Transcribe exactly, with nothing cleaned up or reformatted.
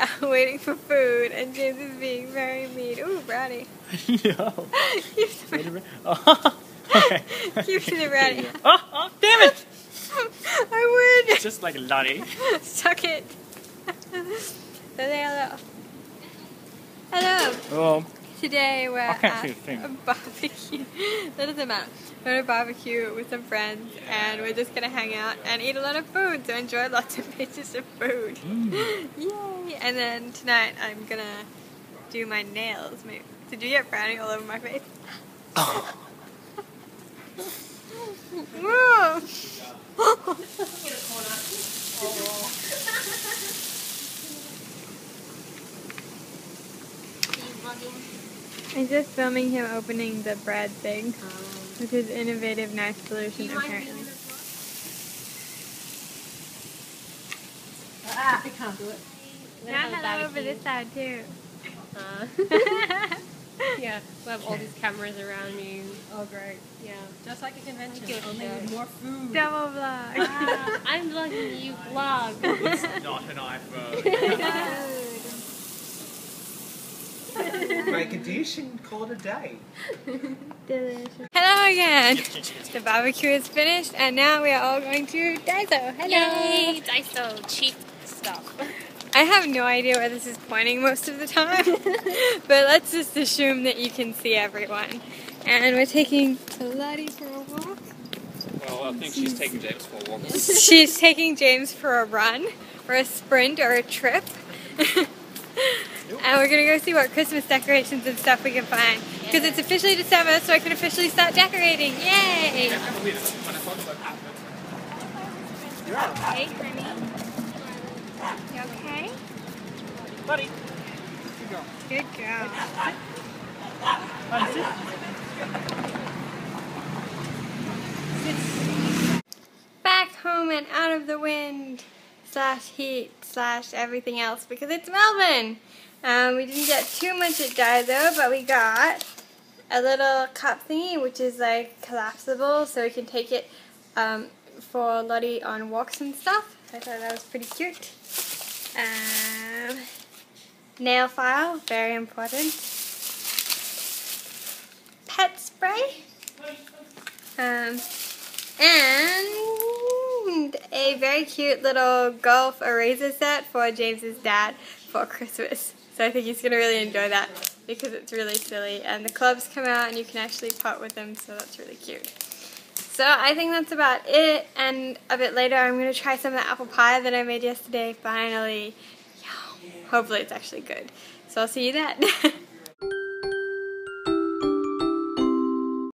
literally waiting for food, and James is being very mean. Ooh, brownie. No. Keeps the oh, okay. Keeps the brownie. Oh, oh, damn it! I win! Just like Lottie. Suck it. Hello. Hello. Oh. Today we're at a barbecue. That doesn't matter. We're at a barbecue with some friends, yeah, and we're just gonna hang out and eat a lot of food. So enjoy lots of pieces of food. Mm. Yay! And then tonight I'm gonna do my nails. Maybe. Did you get brownie all over my face? Oh. Whoa! I'm just filming him opening the bread thing, which is innovative, nice solution apparently. Ah, I can't do it. Now hello over this side too. Uh, yeah, we'll have all these cameras around you. Oh great. Yeah, just like a convention, only with more food. Double vlog. Ah, I'm vlogging, you vlog. It's not an iPhone. Make a dish and call it a day. Delicious. Hello again. The barbecue is finished, and now we are all going to Daiso. Hello. Yay, Daiso cheap stuff. I have no idea where this is pointing most of the time, but let's just assume that you can see everyone. And we're taking Lottie for a walk. Well, I think she's taking James for a walk. She's taking James for a run, or a sprint, or a trip. And we're going to go see what Christmas decorations and stuff we can find. Because yeah, it's officially December, so I can officially start decorating. Yay! Hey, Remmy. You okay? Buddy. Good girl. Good girl. Back home and out of the wind, slash heat, slash everything else, because it's Melbourne. Um, we didn't get too much at Daiso, but we got a little cup thingy, which is like collapsible, so we can take it um, for Lottie on walks and stuff. I thought that was pretty cute. Um, nail file, very important. Pet spray. Um, and a very cute little golf eraser set for James's dad for Christmas. So I think he's going to really enjoy that because it's really silly. And the clubs come out and you can actually putt with them, so that's really cute. So I think that's about it. And a bit later I'm going to try some of the apple pie that I made yesterday, finally. Yum. Hopefully it's actually good. So I'll see you then.